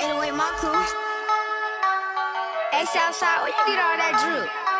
Ain't away my crew. Hey, Southside, where you get all that drip?